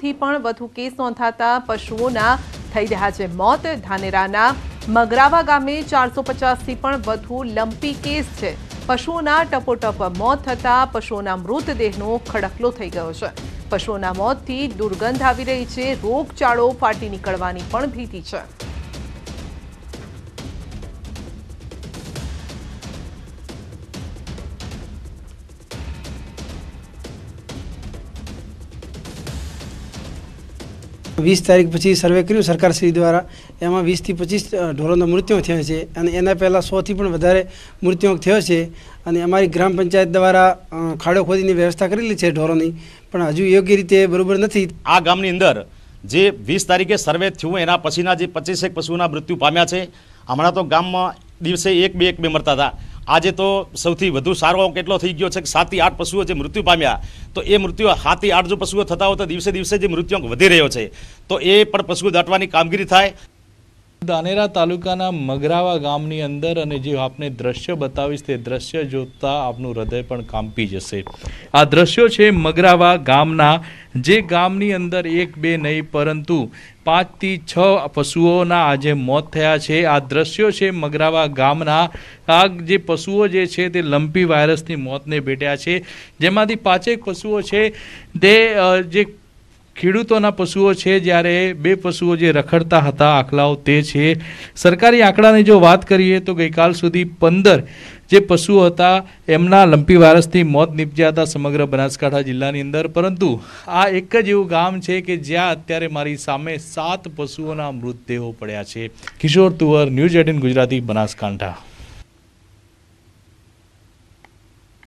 300 પણ વધુ કેસ નોંધાતા પશુઓના થઈ રહ્યા છે મોત। ધાનેરાના મગરાવા ગામે 450થી પણ વધુ લંપી કેસ છે। પશુઓના ટપોટપ મોત થતા પશુઓના મૃતદેહનો ખડકલો થઈ ગયો છે। પશુઓના મોતથી દુર્ગંધ આવી રહી છે। રોગચાળો ફાટી નીકળવાની પણ ભીતિ છે। वीस तारीख पछी सर्वे करू सरकार श्री द्वारा एम 20 થી 25 ढोरों मृत्यु थे एना पहला 100 मृत्यु थे। अमरी ग्राम पंचायत द्वारा खाड़ो खोदी व्यवस्था करेली है ढोरों की, हजू योग्य रीते बराबर नहीं। आ गामनी अंदर जे 20 तारीखे सर्वे थयो एना पछीना 25 पशुओं मृत्यु पाम्या छे। हमणा तो गाम में दिवसे एक बे मरता था। आज तो सौथी वधु सारो केटलो थई गयो छे कि 7 થી 8 पशुओं मृत्यु पाम्या। तो ये मृत्यु 7 થી 8 जो पशुओं थता हो तो दिवसे दिवसे मृत्युआंक वधी रह्यो छे। तो ये पण पशुओ दाटवानी कामगीरी थाय। दानेरा तालुकाना मगरावा गामनी अंदर अने जे आपने दृश्य बतावीश ते दृश्य जोता आपनुं हृदय पण कांपी जशे। आ दृश्यो छे मगरावा गामना, जे गामनी अंदर 1-2 नहीं परंतु 5 થી 6 पशुओं आज मौत थया छे। आ दृश्यो छे मगरावा गामना। आ जे पशुओ जे छे ते लंपी वायरसनी मौतने भेट्या छे। जेमांथी 5-1 पशुओ छे ते जे ખેડૂતોના પશુઓ છે, જ્યારે 2 પશુઓ જે રખડતા હતા આખલાઓ તે છે। સરકારી આંકડાની જો વાત કરીએ તો ગઈકાલ સુધી 15 જે પશુઓ હતા એમના લંપી વાયરસથી મોત નીપજ્યા હતા સમગ્ર બનાસકાંઠા જિલ્લાની અંદર। પરંતુ આ એક જ એવું ગામ છે કે જ્યાં અત્યારે મારી સામે 7 પશુઓના મૃતદેહો પડ્યા છે। કિશોર તુવર, ન્યૂઝ18 ગુજરાતી, બનાસકાંઠા।